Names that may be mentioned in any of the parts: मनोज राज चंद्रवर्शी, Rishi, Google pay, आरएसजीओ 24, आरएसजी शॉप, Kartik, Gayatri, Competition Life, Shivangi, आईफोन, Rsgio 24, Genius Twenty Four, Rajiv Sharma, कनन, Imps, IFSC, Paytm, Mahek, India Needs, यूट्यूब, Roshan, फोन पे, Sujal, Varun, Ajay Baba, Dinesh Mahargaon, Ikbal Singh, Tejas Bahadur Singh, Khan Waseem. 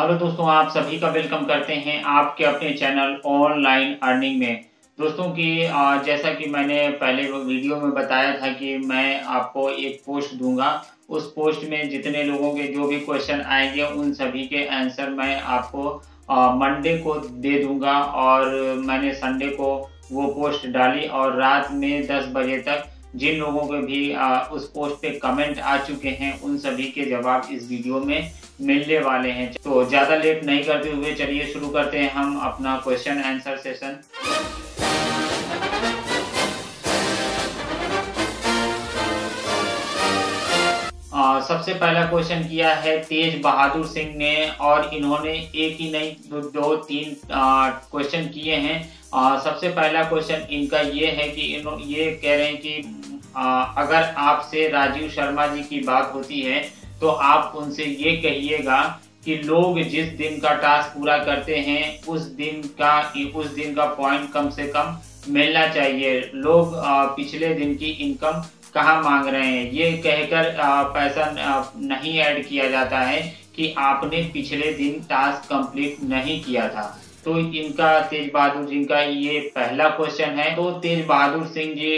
Hello दोस्तों, आप सभी का वेलकम करते हैं आपके अपने चैनल ऑनलाइन अर्निंग में। दोस्तों कि जैसा कि मैंने पहले वीडियो में बताया था कि मैं आपको एक पोस्ट दूंगा, उस पोस्ट में जितने लोगों के जो भी क्वेश्चन आएंगे उन सभी के आंसर मैं आपको मंडे को दे दूंगा। और मैंने संडे को वो पोस्ट डाली और रात में 10 बजे तक जिन लोगों के भी उस पोस्ट पे कमेंट आ चुके हैं उन सभी के जवाब इस वीडियो में मिलने वाले हैं। तो ज़्यादा लेट नहीं करते हुए चलिए शुरू करते हैं हम अपना क्वेश्चन आंसर सेशन। सबसे पहला क्वेश्चन किया है तेज बहादुर सिंह ने और इन्होंने एक ही नहीं 2-3 क्वेश्चन किए हैं। सबसे पहला क्वेश्चन इनका ये है कि ये कह रहे हैं कि अगर आपसे राजीव शर्मा जी की बात होती है तो आप उनसे ये कहिएगा कि लोग जिस दिन का टास्क पूरा करते हैं उस दिन का पॉइंट कम से कम मिलना चाहिए। लोग पिछले दिन की इनकम कहाँ मांग रहे हैं ये कहकर पैसा नहीं ऐड किया जाता है कि आपने पिछले दिन टास्क कंप्लीट नहीं किया था। तो इनका तेज बहादुर सिंह का ये पहला क्वेश्चन है। तो तेज बहादुर सिंह जी,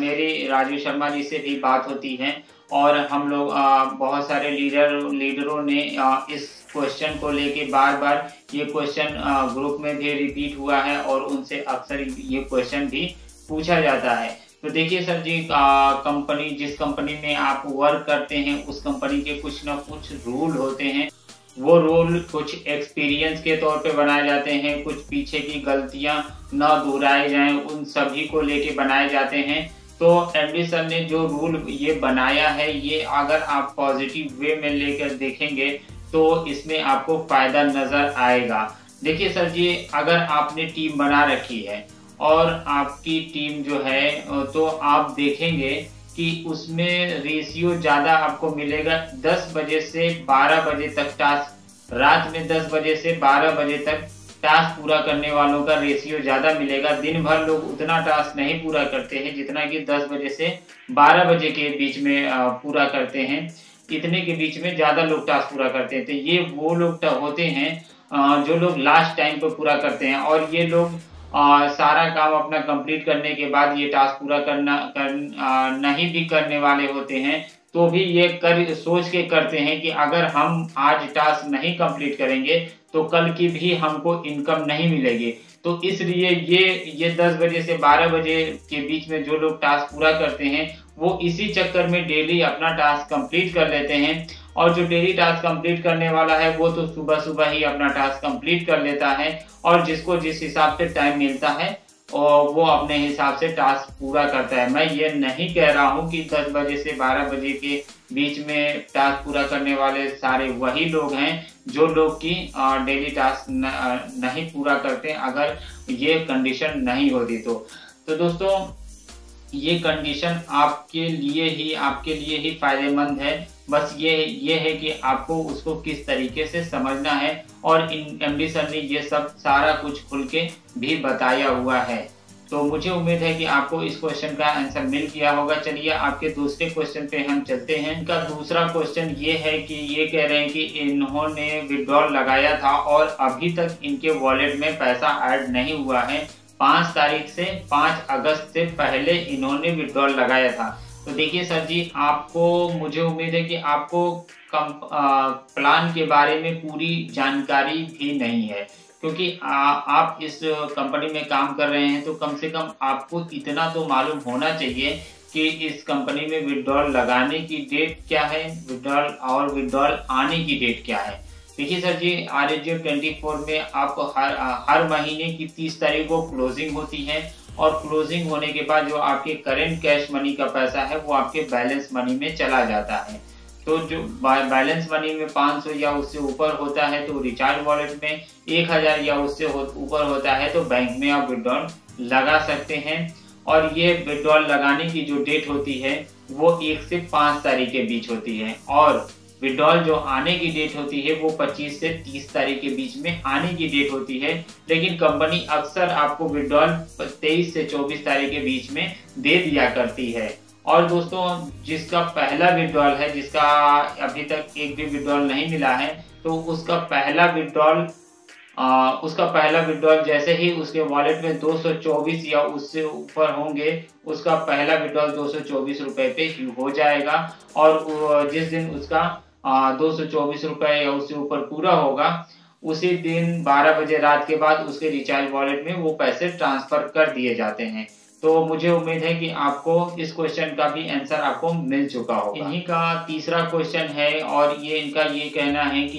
मेरी राजीव शर्मा जी से भी बात होती है और हम लोग बहुत सारे लीडरों ने इस क्वेश्चन को लेके बार-बार ये क्वेश्चन ग्रुप में भी रिपीट हुआ है और उनसे अक्सर ये क्वेश्चन भी पूछा जाता है। तो देखिए सर जी, कंपनी जिस कंपनी में आप वर्क करते हैं उस कंपनी के कुछ ना कुछ रूल होते हैं। वो रूल कुछ एक्सपीरियंस के तौर पे बनाए जाते हैं, कुछ पीछे की गलतियां ना दोहराए जाएं उन सभी को लेके बनाए जाते हैं। तो एमडी सर ने जो रूल ये बनाया है ये अगर आप पॉजिटिव वे में लेकर देखेंगे तो इसमें आपको फायदा नजर आएगा। देखिए सर जी, अगर आपने टीम बना रखी है और आपकी टीम जो है तो आप देखेंगे कि उसमें रेशियो ज़्यादा आपको मिलेगा। 10 बजे से 12 बजे तक टास्क, रात में 10 बजे से 12 बजे तक टास्क पूरा करने वालों का रेशियो ज़्यादा मिलेगा। दिन भर लोग उतना टास्क नहीं पूरा करते हैं जितना कि 10 बजे से 12 बजे के बीच में पूरा करते हैं। इतने के बीच में ज़्यादा लोग टास्क पूरा करते हैं। तो ये वो लोग होते हैं जो लोग लास्ट टाइम पर पूरा करते हैं और ये लोग सारा काम अपना कंप्लीट करने के बाद ये टास्क पूरा नहीं भी करने वाले होते हैं। तो भी ये सोच के करते हैं कि अगर हम आज टास्क नहीं कंप्लीट करेंगे तो कल की भी हमको इनकम नहीं मिलेगी। तो इसलिए ये 10 बजे से 12 बजे के बीच में जो लोग टास्क पूरा करते हैं वो इसी चक्कर में डेली अपना टास्क कंप्लीट कर लेते हैं। और जो डेली टास्क कंप्लीट करने वाला है वो तो सुबह सुबह ही अपना टास्क कंप्लीट कर लेता है और जिसको जिस हिसाब से टाइम मिलता है और वो अपने हिसाब से टास्क पूरा करता है। मैं ये नहीं कह रहा हूँ कि 10 बजे से 12 बजे के बीच में टास्क पूरा करने वाले सारे वही लोग हैं जो लोग की डेली टास्क नहीं पूरा करते अगर ये कंडीशन नहीं होती तो दोस्तों ये कंडीशन आपके लिए ही फायदेमंद है। बस ये है कि आपको उसको किस तरीके से समझना है और एमडी सर ने ये सब सारा कुछ खुल के भी बताया हुआ है। तो मुझे उम्मीद है कि आपको इस क्वेश्चन का आंसर मिल गया होगा। चलिए आपके दूसरे क्वेश्चन पे हम चलते हैं। इनका दूसरा क्वेश्चन ये है कि ये कह रहे हैं कि इन्होंने विड्रॉल लगाया था और अभी तक इनके वॉलेट में पैसा ऐड नहीं हुआ है। 5 तारीख से 5 अगस्त से पहले इन्होंने विड्रॉल लगाया था। तो देखिए सर जी, आपको मुझे उम्मीद है कि आपको प्लान के बारे में पूरी जानकारी भी नहीं है क्योंकि आप इस कंपनी में काम कर रहे हैं तो कम से कम आपको इतना तो मालूम होना चाहिए कि इस कंपनी में विड्रॉल लगाने की डेट क्या है, विड्रॉल और विड्रॉल आने की डेट क्या है। देखिए सर जी, आरएसजीओ 24 में आपको हर महीने की 30 तारीख को क्लोजिंग होती है और क्लोजिंग होने के बाद जो आपके करेंट कैश मनी का पैसा है वो आपके बैलेंस मनी में चला जाता है। तो जो बैलेंस मनी में 500 या उससे ऊपर होता है तो रिचार्ज वॉलेट में 1000 या उससे ऊपर होता है तो बैंक में आप विड्रॉल लगा सकते हैं। और ये विड्रॉल लगाने की जो डेट होती है वो 1 से 5 तारीख के बीच होती है और विड्रॉल जो आने की डेट होती है वो 25 से 30 तारीख के बीच में आने की डेट होती है। लेकिन कंपनी अक्सर आपको विड्रॉल 23 से 24 तारीख के बीच में दे दिया करती है। और दोस्तों, जिसका पहला विड्रॉल है, जिसका अभी तक एक भी विड्रॉल नहीं मिला है तो उसका पहला विड्रॉल जैसे ही उसके वॉलेट में 224 या उससे ऊपर होंगे उसका पहला विड्रॉल 224 रुपए पे ही हो जाएगा। और जिस दिन उसका 224 रुपए या उससे ऊपर पूरा होगा उसी दिन 12 बजे रात के बाद उसके रिचार्ज वॉलेट में वो पैसे ट्रांसफर कर दिए जाते हैं। तो मुझे उम्मीद है कि आपको इस क्वेश्चन का भी आंसर आपको मिल चुका होगा। इन्हीं का तीसरा क्वेश्चन है और इनका ये कहना है कि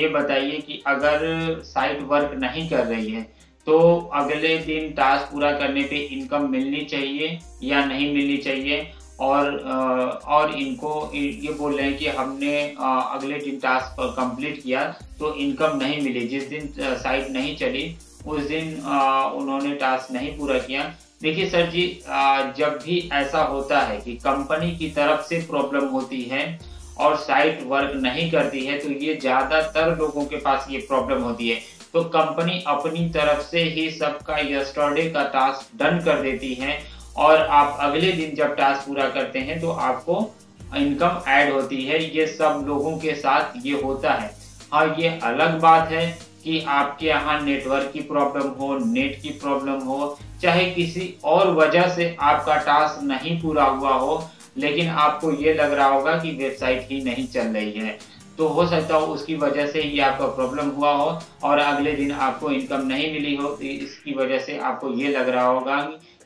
ये बताइए कि अगर साइट वर्क नहीं कर रही है तो अगले दिन टास्क पूरा करने पे इनकम मिलनी चाहिए या नहीं मिलनी चाहिए। और इनको ये बोल रहे हैं कि हमने अगले दिन टास्क कंप्लीट किया तो इनकम नहीं मिली। जिस दिन साइट नहीं चली उस दिन उन्होंने टास्क नहीं पूरा किया। देखिए सर जी, जब भी ऐसा होता है कि कंपनी की तरफ से प्रॉब्लम होती है और साइट वर्क नहीं करती है तो ये ज़्यादातर लोगों के पास ये प्रॉब्लम होती है। तो कंपनी अपनी तरफ से ही सबका यस्टरडे का टास्क डन कर देती है और आप अगले दिन जब टास्क पूरा करते हैं तो आपको इनकम ऐड होती है। ये सब लोगों के साथ ये होता है। हाँ, ये अलग बात है कि आपके यहाँ नेटवर्क की प्रॉब्लम हो, नेट की प्रॉब्लम हो, चाहे किसी और वजह से आपका टास्क नहीं पूरा हुआ हो, लेकिन आपको ये लग रहा होगा कि वेबसाइट ही नहीं चल रही है तो हो सकता हो उसकी वजह से ये आपका प्रॉब्लम हुआ हो और अगले दिन आपको इनकम नहीं मिली हो। इसकी वजह से आपको ये लग रहा होगा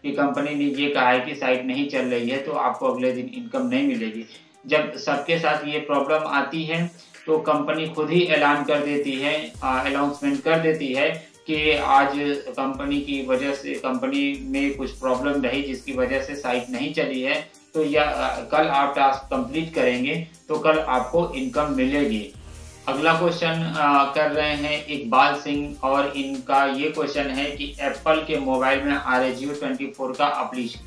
कि कंपनी ने ये कहा है कि साइट नहीं चल रही है तो आपको अगले दिन इनकम नहीं मिलेगी। जब सबके साथ ये प्रॉब्लम आती है तो कंपनी खुद ही ऐलान कर देती है, अनाउंसमेंट कर देती है कि आज कंपनी की वजह से कंपनी में कुछ प्रॉब्लम रही जिसकी वजह से साइट नहीं चली है तो या कल आप टास्क कंप्लीट करेंगे तो कल आपको इनकम मिलेगी। अगला क्वेश्चन कर रहे हैं इकबाल सिंह और इनका ये क्वेश्चन है कि एप्पल के मोबाइल में Rsgio 24 का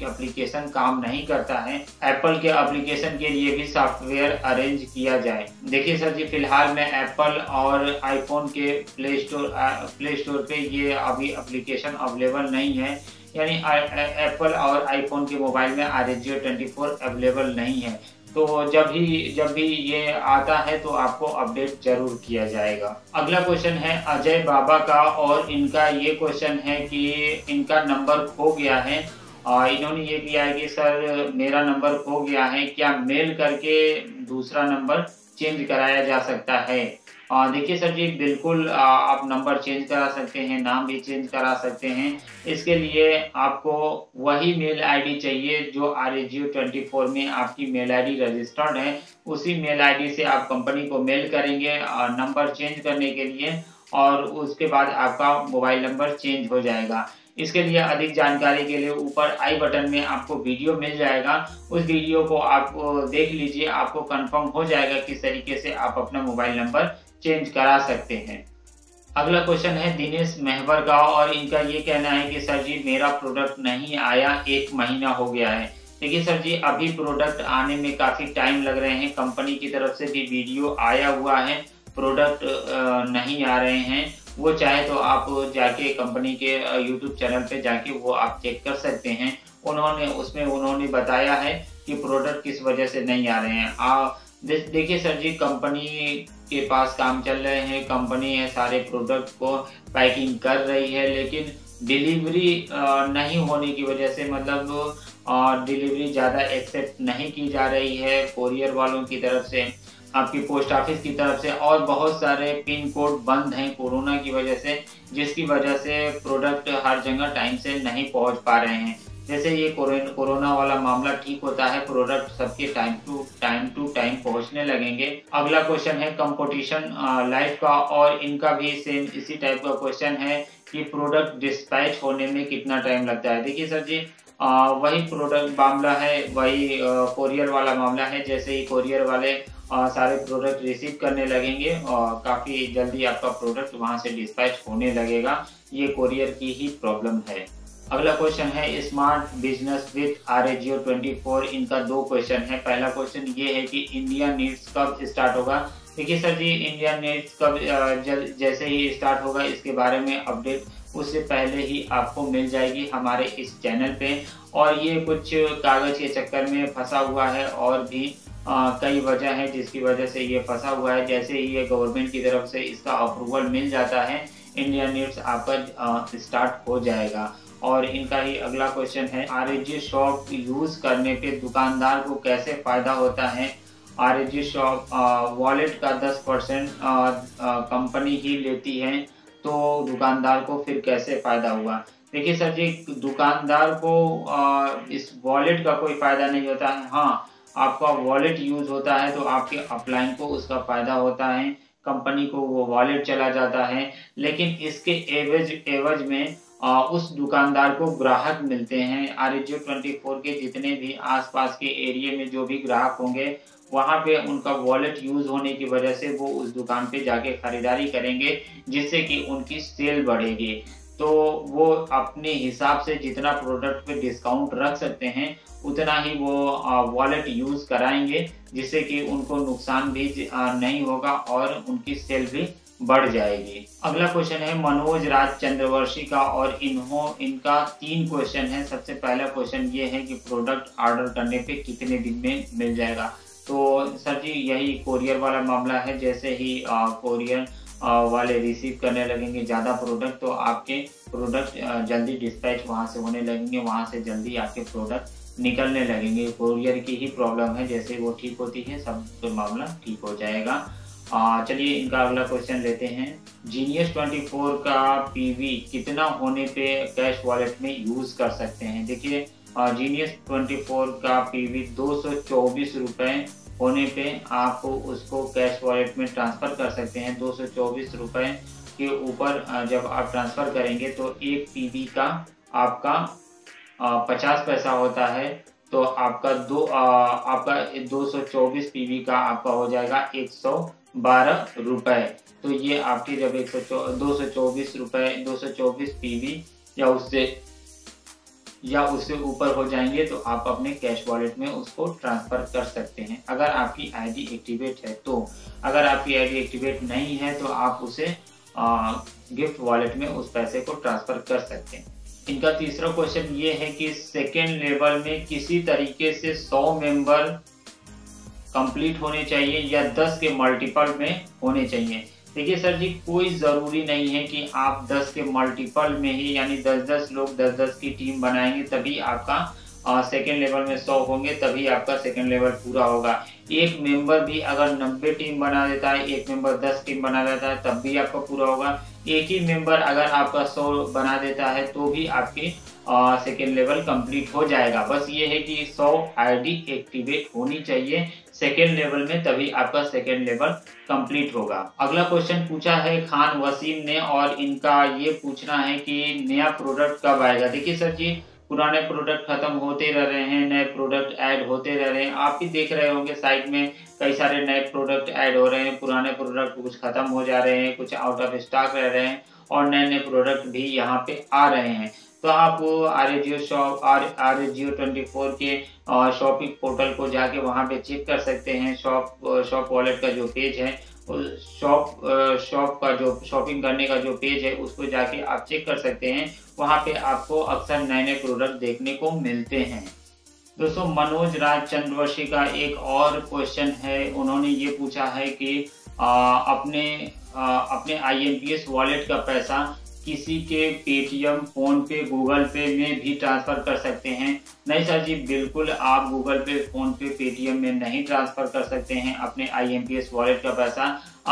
एप्लीकेशन काम नहीं करता है, एप्पल के एप्लीकेशन के लिए भी सॉफ्टवेयर अरेंज किया जाए। देखिए सर जी, फिलहाल मैं एप्पल और आईफोन के प्ले स्टोर पे ये अभी एप्लीकेशन अवेलेबल नहीं है, यानी एप्पल और आईफोन के मोबाइल में Rsgio 24 अवेलेबल नहीं है। तो जब भी ये आता है तो आपको अपडेट जरूर किया जाएगा। अगला क्वेश्चन है अजय बाबा का और इनका ये क्वेश्चन है कि इनका नंबर खो गया है। इन्होंने ये किया है कि सर मेरा नंबर खो गया है, क्या मेल करके दूसरा नंबर चेंज कराया जा सकता है? देखिए सर जी, बिल्कुल आप नंबर चेंज करा सकते हैं, नाम भी चेंज करा सकते हैं। इसके लिए आपको वही मेल आईडी चाहिए जो Rsgio 24 में आपकी मेल आईडी रजिस्टर्ड है, उसी मेल आईडी से आप कंपनी को मेल करेंगे नंबर चेंज करने के लिए और उसके बाद आपका मोबाइल नंबर चेंज हो जाएगा। इसके लिए अधिक जानकारी के लिए ऊपर आई बटन में आपको वीडियो मिल जाएगा, उस वीडियो को आप देख लीजिए, आपको कंफर्म हो जाएगा किस तरीके से आप अपना मोबाइल नंबर चेंज करा सकते हैं। अगला क्वेश्चन है दिनेश महरगांव और इनका ये कहना है कि सर जी मेरा प्रोडक्ट नहीं आया, 1 महीना हो गया है। देखिए सर जी, अभी प्रोडक्ट आने में काफ़ी टाइम लग रहे हैं, कंपनी की तरफ से भी वीडियो आया हुआ है, प्रोडक्ट नहीं आ रहे हैं। वो चाहे तो आप जाके कंपनी के यूट्यूब चैनल पे जाके वो आप चेक कर सकते हैं। उसमें उन्होंने बताया है कि प्रोडक्ट किस वजह से नहीं आ रहे हैं। देखिए सर जी, कंपनी के पास काम चल रहे हैं, कंपनी है सारे प्रोडक्ट को पैकिंग कर रही है, लेकिन डिलीवरी नहीं होने की वजह से मतलब डिलीवरी ज़्यादा एक्सेप्ट नहीं की जा रही है कोरियर वालों की तरफ से, आपकी पोस्ट ऑफिस की तरफ से, और बहुत सारे पिन कोड बंद हैं कोरोना की वजह से, जिसकी वजह से प्रोडक्ट हर जगह टाइम से नहीं पहुंच पा रहे हैं। जैसे ये कोरोना वाला मामला ठीक होता है, प्रोडक्ट सबके टाइम टू टाइम पहुंचने लगेंगे। अगला क्वेश्चन है कंपटीशन लाइफ का और इनका भी सेम इसी टाइप का क्वेश्चन है कि प्रोडक्ट डिस्पैच होने में कितना टाइम लगता है। देखिए सर जी, वही प्रोडक्ट मामला है, वही कोरियर वाला मामला है। जैसे ही कोरियर वाले सारे प्रोडक्ट रिसीव करने लगेंगे और काफ़ी जल्दी आपका प्रोडक्ट वहां से डिस्पैच होने लगेगा। ये कोरियर की ही प्रॉब्लम है। अगला क्वेश्चन है स्मार्ट बिजनेस विथ Rsgio 24। इनका 2 क्वेश्चन है। पहला क्वेश्चन ये है कि इंडिया नीड्स कब स्टार्ट होगा। देखिए सर जी, इंडिया नीड्स कब जैसे ही स्टार्ट होगा इसके बारे में अपडेट उससे पहले ही आपको मिल जाएगी हमारे इस चैनल पे। और ये कुछ कागज़ के चक्कर में फंसा हुआ है और भी कई वजह है जिसकी वजह से ये फंसा हुआ है। जैसे ही ये गवर्नमेंट की तरफ से इसका अप्रूवल मिल जाता है, इंडिया नीड्स आपका स्टार्ट हो जाएगा। और इनका ही अगला क्वेश्चन है, आरएसजी शॉप यूज करने पे दुकानदार को कैसे फायदा होता है? आरएसजी शॉप वॉलेट का 10% कंपनी ही लेती है, तो दुकानदार को फिर कैसे फायदा हुआ? देखिए सर जी, दुकानदार को इस वॉलेट का कोई फायदा नहीं होता है। हाँ, आपका वॉलेट यूज होता है तो आपके अपलाइन को उसका फायदा होता है, कंपनी को वो वॉलेट चला जाता है, लेकिन इसके एवज में उस दुकानदार को ग्राहक मिलते हैं। आरएसजीओ 24 के जितने भी आसपास के एरिया में जो भी ग्राहक होंगे, वहाँ पे उनका वॉलेट यूज़ होने की वजह से वो उस दुकान पे जाके ख़रीदारी करेंगे, जिससे कि उनकी सेल बढ़ेगी। तो वो अपने हिसाब से जितना प्रोडक्ट पे डिस्काउंट रख सकते हैं उतना ही वो वॉलेट यूज़ कराएंगे, जिससे कि उनको नुकसान भी नहीं होगा और उनकी सेल भी बढ़ जाएगी। अगला क्वेश्चन है मनोज राज चंद्रवर्शी का, और इनका 3 क्वेश्चन है। सबसे पहला क्वेश्चन ये है कि प्रोडक्ट ऑर्डर करने पे कितने दिन में मिल जाएगा? तो सर जी, यही कोरियर वाला मामला है। जैसे ही कोरियर वाले रिसीव करने लगेंगे ज़्यादा प्रोडक्ट, तो आपके प्रोडक्ट जल्दी डिस्पैच वहाँ से होने लगेंगे, वहाँ से जल्दी आपके प्रोडक्ट निकलने लगेंगे। कोरियर की ही प्रॉब्लम है, जैसे वो ठीक होती है सब तो मामला ठीक हो जाएगा। चलिए इनका अगला क्वेश्चन लेते हैं। जीनियस 24 का पीवी कितना होने पे कैश वॉलेट में यूज़ कर सकते हैं? देखिए, जीनियस 24 का पीवी 224 रुपये होने पे आप उसको कैश वॉलेट में ट्रांसफ़र कर सकते हैं। 224 रुपये के ऊपर जब आप ट्रांसफ़र करेंगे तो एक पीवी का आपका 50 पैसा होता है, तो आपका 224 पीवी का आपका हो जाएगा 112 रुपये। तो ये आपके जब 224 पीवी या उससे ऊपर हो जाएंगे तो आप अपने कैश वॉलेट में उसको ट्रांसफ़र कर सकते हैं, अगर आपकी आईडी एक्टिवेट है तो। अगर आपकी आईडी एक्टिवेट नहीं है तो आप उसे गिफ्ट वॉलेट में उस पैसे को ट्रांसफ़र कर सकते हैं। इनका तीसरा क्वेश्चन ये है कि सेकेंड लेवल में किसी तरीके से 100 मेंबर कंप्लीट होने चाहिए या 10 के मल्टीपल में होने चाहिए? देखिए सर जी, कोई ज़रूरी नहीं है कि आप 10 के मल्टीपल में ही, यानी 10-10 लोग 10-10 की टीम बनाएंगे तभी आपका सेकेंड लेवल में 100 होंगे, तभी आपका सेकेंड लेवल पूरा होगा। एक मेंबर भी अगर 90 टीम बना देता है, एक मेंबर 10 टीम बना देता है, तब भी आपका पूरा होगा। एक ही मेंबर अगर आपका 100 बना देता है तो भी आपके सेकेंड लेवल कंप्लीट हो जाएगा। बस ये है कि 100 आईडी एक्टिवेट होनी चाहिए सेकेंड लेवल में, तभी आपका सेकेंड लेवल कंप्लीट होगा। अगला क्वेश्चन पूछा है खान वसीम ने, और इनका ये पूछना है कि नया प्रोडक्ट कब आएगा? देखिए सर जी, पुराने प्रोडक्ट खत्म होते रह रहे हैं, नए प्रोडक्ट ऐड होते रह रहे हैं। आप भी देख रहे होंगे साइड में कई सारे नए प्रोडक्ट ऐड हो रहे हैं, पुराने प्रोडक्ट कुछ खत्म हो जा रहे हैं, कुछ आउट ऑफ स्टॉक रह रहे हैं, और नए नए प्रोडक्ट भी यहाँ पे आ रहे हैं। तो आप आरएसजीओ शॉप आरएसजीओ 24 के शॉपिंग पोर्टल को जाके वहाँ पे चेक कर सकते हैं। शॉप वॉलेट का जो पेज है, शॉप का जो शॉपिंग करने का जो पेज है, उसको जाके आप चेक कर सकते हैं। वहाँ पे आपको अक्सर नए नए प्रोडक्ट देखने को मिलते हैं। दोस्तों, मनोज राज चंद्रवर्शी का एक और क्वेश्चन है। उन्होंने ये पूछा है कि अपने IMPS वॉलेट का पैसा किसी के पेटीएम, फोन पे, गूगल पे में भी ट्रांसफ़र कर सकते हैं? नहीं सर जी, बिल्कुल आप गूगल पे, फोन पे, पेटीएम में नहीं ट्रांसफ़र कर सकते हैं अपने IMPS वॉलेट का पैसा।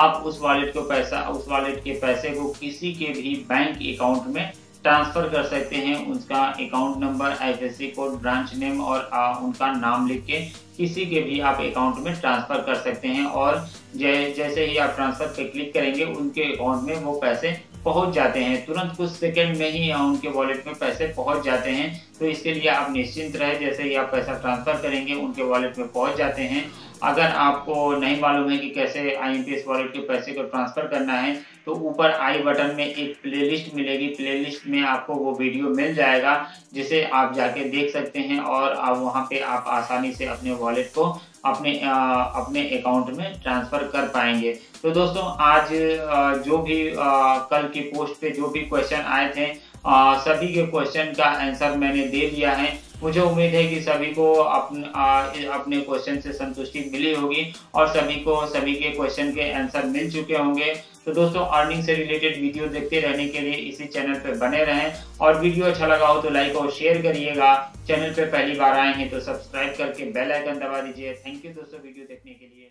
आप उस वॉलेट के पैसे को किसी के भी बैंक अकाउंट में ट्रांसफ़र कर सकते हैं। उसका account number, IFSC code, branch name और उनका नाम लिख के किसी के भी आप अकाउंट में ट्रांसफ़र कर सकते हैं। और जैसे ही आप ट्रांसफ़र पे क्लिक करेंगे, उनके अकाउंट में वो पैसे पहुंच जाते हैं। तुरंत कुछ सेकंड में ही उनके वॉलेट में पैसे पहुंच जाते हैं। तो इसके लिए आप निश्चिंत रहें, जैसे ही आप पैसा ट्रांसफ़र करेंगे उनके वॉलेट में पहुंच जाते हैं। अगर आपको नहीं मालूम है कि कैसे IMPS वॉलेट के पैसे को ट्रांसफ़र करना है, तो ऊपर आई बटन में एक प्लेलिस्ट मिलेगी। प्लेलिस्ट में आपको वो वीडियो मिल जाएगा, जिसे आप जाके देख सकते हैं और आप वहाँ पे आप आसानी से अपने वॉलेट को अपने अकाउंट में ट्रांसफ़र कर पाएंगे। तो दोस्तों, आज जो भी कल की पोस्ट पे जो भी क्वेश्चन आए थे, सभी के क्वेश्चन का आंसर मैंने दे दिया है। मुझे उम्मीद है कि सभी को अपने क्वेश्चन से संतुष्टि मिली होगी और सभी को सभी के क्वेश्चन के आंसर मिल चुके होंगे। तो दोस्तों, अर्निंग से रिलेटेड वीडियो देखते रहने के लिए इसी चैनल पर बने रहें और वीडियो अच्छा लगा हो तो लाइक और शेयर करिएगा। चैनल पर पहली बार आए हैं तो सब्सक्राइब करके बेल आइकन दबा दीजिए। थैंक यू दोस्तों वीडियो देखने के लिए।